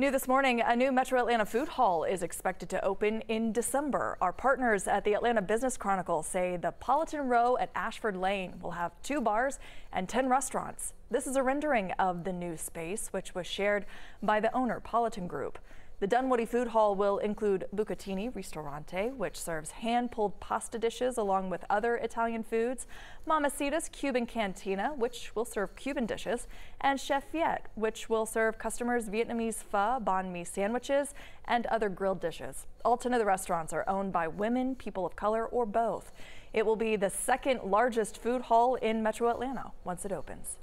New this morning, a new Metro Atlanta food hall is expected to open in December. Our partners at the Atlanta Business Chronicle say the Politan Row at Ashford Lane will have 2 bars and 10 restaurants. This is a rendering of the new space, which was shared by the owner, Politan Group. The Dunwoody Food Hall will include Bucatini Ristorante, which serves hand-pulled pasta dishes along with other Italian foods, Mamacita's Cuban Cantina, which will serve Cuban dishes, and Chef Viet, which will serve customers Vietnamese pho, banh mi sandwiches, and other grilled dishes. All 10 of the restaurants are owned by women, people of color, or both. It will be the second largest food hall in Metro Atlanta once it opens.